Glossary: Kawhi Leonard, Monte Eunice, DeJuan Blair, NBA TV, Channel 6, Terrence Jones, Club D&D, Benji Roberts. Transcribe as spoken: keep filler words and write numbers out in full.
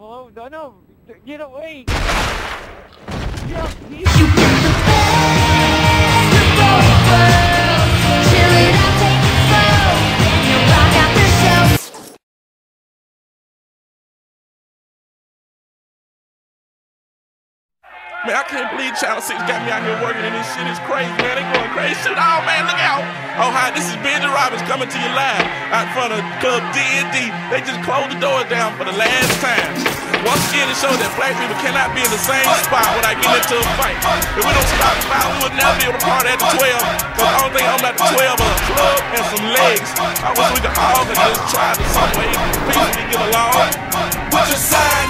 below. No, no, get away. Jump, you Man, I can't believe Channel six got me out here working and this shit is crazy, man. They going crazy. Shit, oh, man, look out. Oh, hi, this is Benji Roberts coming to you live out front of Club D and D. They just closed the doors down for the last time. Once again, it shows that black people cannot be in the same spot when I get into a fight. If we don't stop the fight, we will never be able to party at the twelve. Because the only thing I'm not the twelve is a club and some legs. I wish we could all just try to some way peacefully get along. Put your sign